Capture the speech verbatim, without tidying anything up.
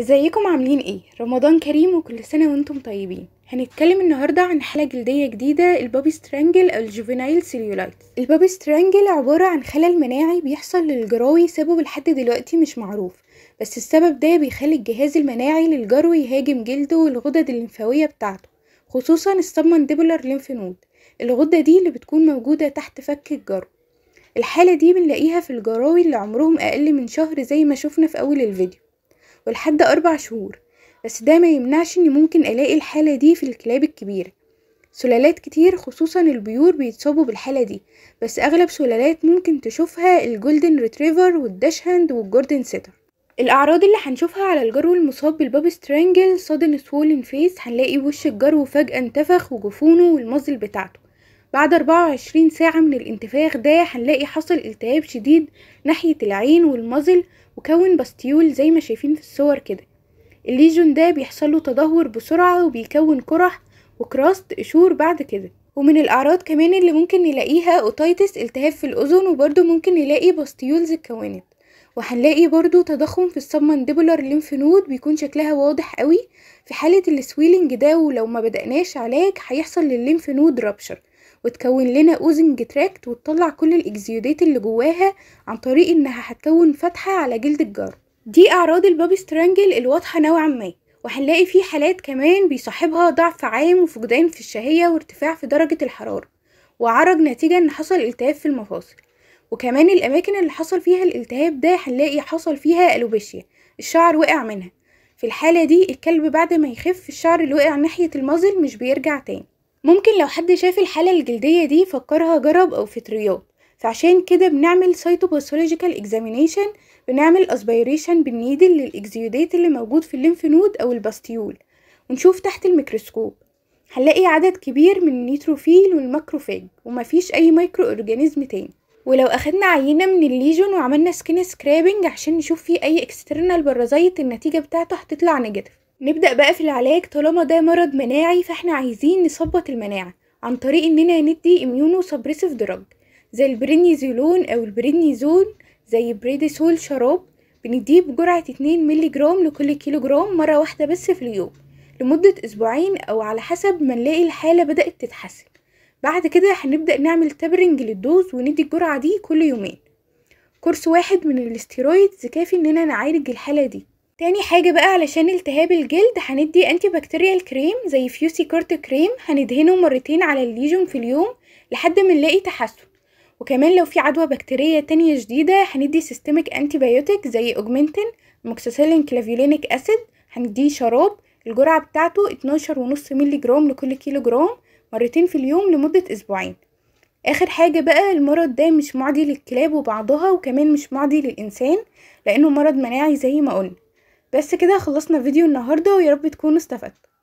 ازيكم عاملين ايه؟ رمضان كريم وكل سنة وانتم طيبين. هنتكلم النهاردة عن حالة جلدية جديدة، البابي سترانجل او الجوفينايل سيليولايت. البابي سترانجل عبارة عن خلل مناعي بيحصل للجراوي، سببه لحد دلوقتي مش معروف، بس السبب ده بيخلي الجهاز المناعي للجرو يهاجم جلده والغدد الليمفاوية بتاعته، خصوصا السبمانديبولار ليمف نود، الغدة دي اللي بتكون موجودة تحت فك الجرو. الحالة دي بنلاقيها في الجراوي اللي عمرهم اقل من شهر زي ما شفنا في اول الفيديو، ولحد أربع شهور، بس ده ما يمنعش إن ممكن ألاقي الحالة دي في الكلاب الكبيرة. سلالات كتير خصوصا البيور بيتصابوا بالحالة دي، بس أغلب سلالات ممكن تشوفها الجولدن ريتريفر والداشهاند والجوردن سيتر. الأعراض اللي هنشوفها على الجرو المصاب بالبابي سترانجل: صدن سوولن فيس، هنلاقي وش الجرو فجأة انتفخ وجفونه والمزل بتاعته. بعد أربعة وعشرين ساعة من الانتفاخ ده هنلاقي حصل التهاب شديد ناحية العين والمزل وكون باستيول زي ما شايفين في الصور كده. الليجون ده بيحصله تدهور بسرعة وبيكون قرح وكراست قشور بعد كده. ومن الأعراض كمان اللي ممكن نلاقيها أوتايتس، التهاب في الأذن، وبرده ممكن نلاقي باستيولز اتكونت، وهنلاقي برده تضخم في السبمانديبولار ليمف نود بيكون شكلها واضح قوي. في حالة السويلنج ده ولو ما بدأناش علاج هيحصل للليمف نود رابشر وتكون لنا اوزنج تراكت وتطلع كل الاكزيودات اللي جواها عن طريق انها هتكون فتحه على جلد الجرو. دي اعراض البابي سترانجل الواضحه نوعا ما، وهنلاقي في حالات كمان بيصاحبها ضعف عام وفقدان في الشهيه وارتفاع في درجه الحراره وعرج نتيجه ان حصل التهاب في المفاصل. وكمان الاماكن اللي حصل فيها الالتهاب ده هنلاقي حصل فيها الوبيشيا، الشعر وقع منها. في الحاله دي الكلب بعد ما يخف الشعر اللي وقع ناحيه المزل مش بيرجع تاني. ممكن لو حد شاف الحالة الجلدية دي فكرها جرب أو فطريات، فعشان كده بنعمل Cytopathological Examination، بنعمل Aspiration بالنيدل للإكزيودات اللي موجود في الليمف نود أو الباستيول، ونشوف تحت الميكروسكوب هنلاقي عدد كبير من النيتروفيل والماكروفاج ومفيش أي مايكرو أورجانيزم تاني. ولو أخدنا عينة من الليجون وعملنا Skin Scraping عشان نشوف فيه أي External Parasite النتيجة بتاعته هتطلع نيجاتيف. نبدأ بقى في العلاج. طالما ده مرض مناعي فاحنا عايزين نثبط المناعة عن طريق اننا ندي Immunosuppressive دراج زي البريدنيزولون او البريدنيزون، زي بريديسول شراب، بنديه بجرعة اتنين مللي جرام لكل كيلو جرام مرة واحدة بس في اليوم لمدة اسبوعين او على حسب ما نلاقي الحالة بدأت تتحسن. بعد كده هنبدأ نعمل تابرنج للدوز وندي الجرعة دي كل يومين. كورس واحد من الاستيرويدز كافي اننا نعالج الحالة دي. تاني حاجة بقى علشان التهاب الجلد هندي انتي بكتيريال كريم زي فيوسي كورت كريم، هندهنه مرتين على الليجون في اليوم لحد ما نلاقي تحسن. وكمان لو في عدوى بكتيرية تانية جديدة هندي سيستميك انتي بايوتيك زي اوجمنتن، اموكسيسيلين كلافيولينيك اسيد، هنديه شراب الجرعة بتاعته اتناشر ونص مللي جرام لكل كيلو جرام مرتين في اليوم لمدة اسبوعين. اخر حاجة بقى، المرض ده مش معدي للكلاب وبعضها وكمان مش معدي للانسان لانه مرض مناعي زي ما قلنا. بس كده خلصنا فيديو النهاردة، ويارب تكونوا استفدتوا.